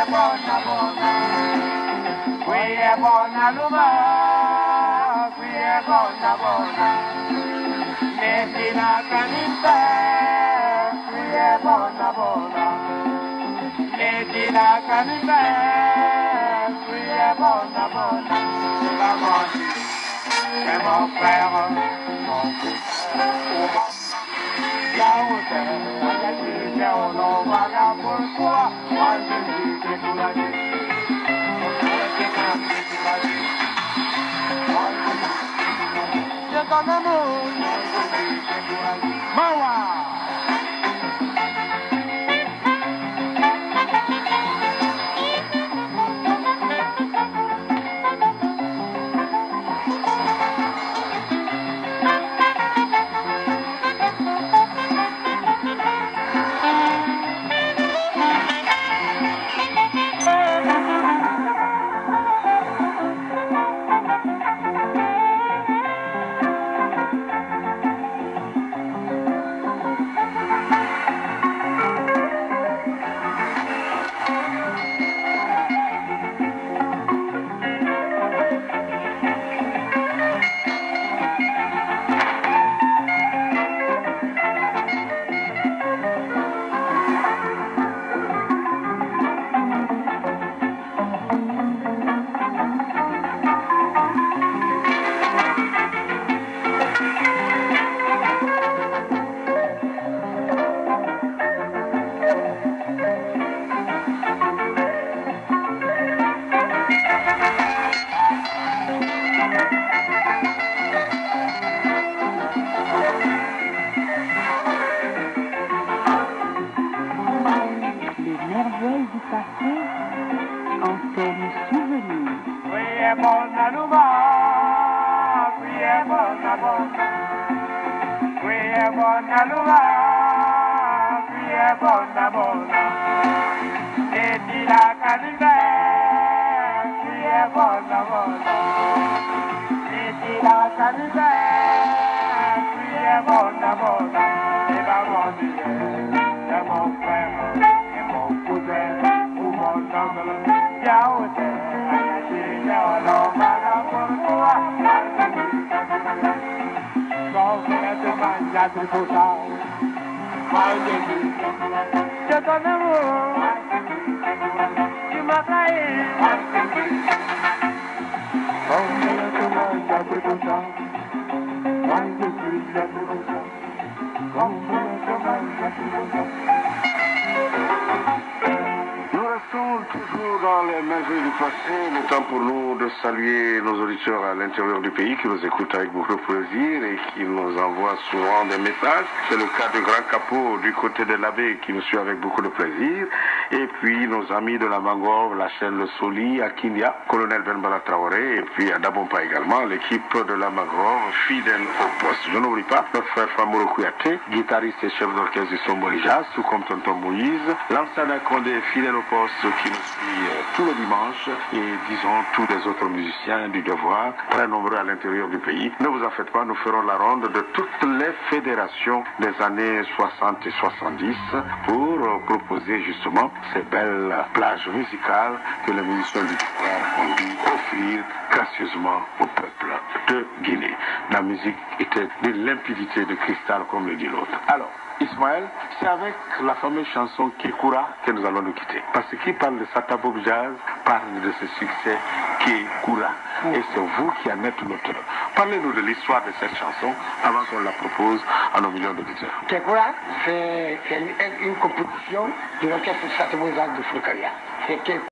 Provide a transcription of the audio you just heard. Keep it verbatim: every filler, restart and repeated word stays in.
est bonne à bonne, oui est bonne à l'homme, oui est bonne à bonne, mais si la canibère, oui est bonne à bonne, mais si la canibère, oui est bonne à bonne, la bonne, c'est mon frère, mon frère. La route, à l'intérieur du pays qui nous écoutent avec beaucoup de plaisir et qui nous envoient souvent des messages. C'est le cas de Grand Capot du côté de l'abbé qui nous suit avec beaucoup de plaisir. Et puis nos amis de la Mangorbe, la chaîne Le Soli, à Kindia, colonel Benbala Traoré et puis à Dabompa également, l'équipe de la Mangorbe fidèle au poste. Je n'oublie pas notre frère Famourou Kouyate, guitariste et chef d'orchestre du Somboli Jazz, tout comme Tonton Moïse, Lansana Kondé, fidèle au poste qui nous suit tout le dimanche et disons tous les autres musiciens du devoir très nombreux à l'intérieur du pays. Ne vous en faites pas, nous ferons la ronde de toutes les fédérations des années soixante et soixante-dix pour proposer justement ces belles plages musicales que les musiciens du pouvoir ont dû offrir gracieusement au peuple de Guinée. La musique était d'une limpidité de cristal, comme le dit l'autre. Alors, Ismaël, c'est avec la fameuse chanson Kekura que nous allons nous quitter. Parce qu'il parle de Sataboh Jazz, parle de ce succès Kekura. Et c'est vous qui en êtes l'auteur. Parlez-nous de l'histoire de cette chanson avant qu'on la propose à nos millions d'auditeurs. Kekura, c'est une, une composition de l'orchestre Sataboh Jazz de Fourcaria.